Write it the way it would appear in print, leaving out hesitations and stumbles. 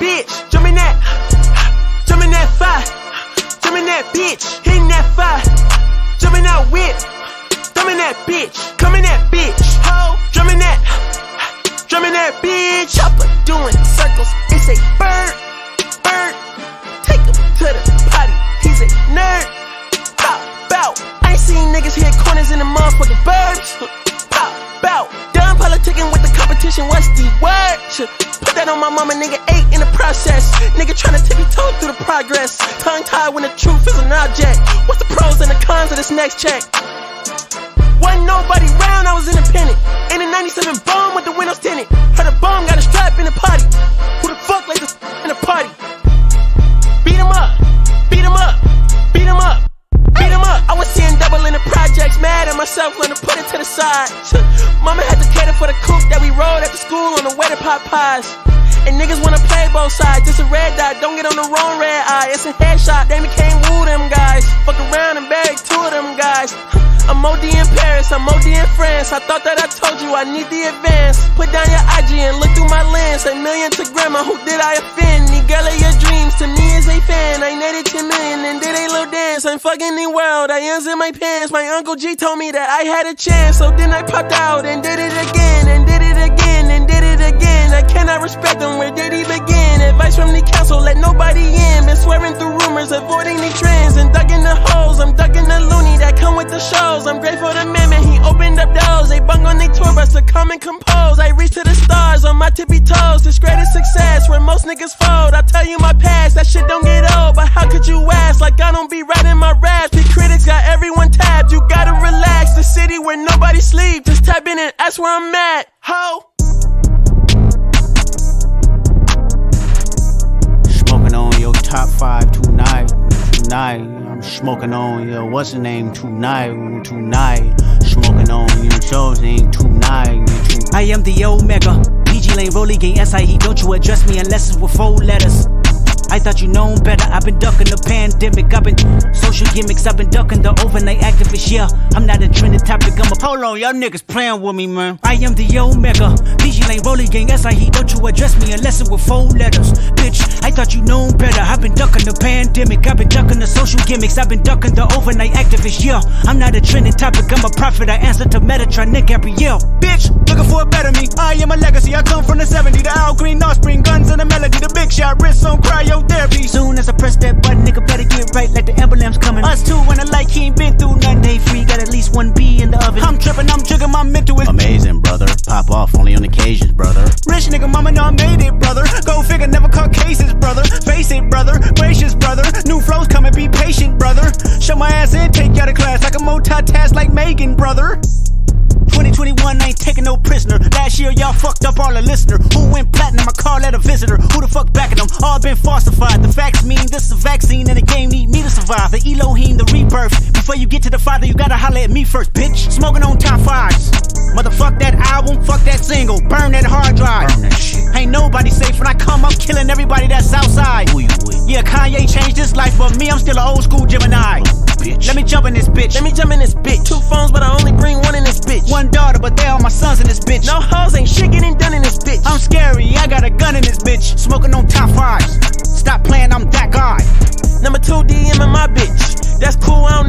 bitch. Jumpin' that fire. Jumpin' that bitch. Hitting that fire. Jumpin' that whip. Thumbin' that bitch. Comin' that bitch. Ho. Drumming that bitch. Chopper doing circles. It's a bird. Bird. Take him to the potty. He's a nerd. Pop out. I ain't seen niggas hit corners in the motherfucking burbs. Pop out. Done politicking with the competition. What's the word? Put that on my mama, nigga. Eight in the process. Nigga tryna tippy toe through the progress. Tongue tied when the truth is an object. What's the pros and the cons of this next check? Wasn't nobody round, I was independent. In a 97 bomb with the windows tinted. Heard a bomb got a strap in the potty. Who the fuck like this in the party? Beat him up, beat him up, beat him up, beat him up. I was seeing double in the projects, mad at myself, learned to put it to the side. Mama had to cater for the coupe that we rode after school on the way to Popeyes. And niggas wanna play both sides, it's a red dot, don't get on the wrong red eye. It's a headshot, they became woo them guys. Fuck around and bag two of them guys. I'm OD in Paris, I'm OD in France. I thought that I told you I need the advance. Put down your IG and look through my lens. A million to grandma, who did I offend? The girl of your dreams to me is a fan. I netted 10 million and did a little dance. I'm fucking the world, I ends in my pants. My Uncle G told me that I had a chance. So then I popped out and did it again, and did it again, and did it again. I cannot respect him, where did he begin? Advice from the council, let nobody in. Been swearing through rumors, avoiding the trends. And ducking the hoes, I'm ducking the loony that come with the shows. I'm grateful to man, he opened up doors. They bung on their tour bus to come and compose. I reach to the stars on my tippy toes. This greatest success where most niggas fold. I tell you my past, that shit don't get old. But how could you ask? Like I don't be writing my raps. The critics got everyone tapped. You gotta relax. The city where nobody sleeps. Just tap in and ask where I'm at. Ho! Smoking on your top 5 tonight. I'm smoking on your what's the name tonight. Smoking on your show's name tonight. I am the Omega, BG Lane, Rolly Gang, SIE. Don't you address me unless it's with 4 letters. I thought you known better. I've been ducking the pandemic. I've been social gimmicks. I've been ducking the overnight activists. Yeah, I'm not a trending topic. I'm a hold on, y'all niggas playing with me, man. I am the Omega, BG Lane, Rolly Gang, SIE. Don't you address me unless it with 4 letters, bitch. I thought you known better. I've been ducking the pandemic. I've been ducking the social gimmicks. I've been ducking the overnight activists. Yeah, I'm not a trending topic. I'm a prophet. I answer to Metatronic every year, bitch. Looking for a better me. I am a legacy. I come from the 70s. The Al Green offspring, guns and a melody. The big shot, wrists on cryo. Therapy. Soon as I press that button, nigga better get right like the emblem's coming. Us two when the light, he ain't been through nothing. Day free, got at least 1B in the oven. I'm tripping, I'm triggering my mental. Amazing, brother. Pop off only on occasions, brother. Rich nigga, mama, know I made it, brother. Go figure, never caught cases, brother. Face it, brother. Gracious, brother. New flows coming, be patient, brother. Shut my ass in, take you out of class. I can multitask like Megan, brother. 2021 I ain't taking no prisoner. Last year y'all fucked up all the listener. Who went platinum? I call that a visitor. Who the fuck backing them? All been falsified. The facts mean this is a vaccine and the game need me to survive. The Elohim, the rebirth. Before you get to the father, you gotta holler at me first, bitch. Smoking on top 5s. Motherfuck that album, fuck that single. Burn that hard drive. Burn that shit. Ain't nobody safe when I come. I'm killing everybody that's outside. Who you with? Yeah, Kanye changed his life, but me, I'm still an old school Gemini. Bitch. Let me jump in this bitch. Let me jump in this bitch. 2 phones, but I only bring 1 in this bitch. 1 daughter, but they all my sons in this bitch. No hoes, ain't shit getting done in this bitch. I'm scary, I got a gun in this bitch. Smoking on top 5s. Stop playing, I'm that guy. Number 2 DM in my bitch. That's cool, I don't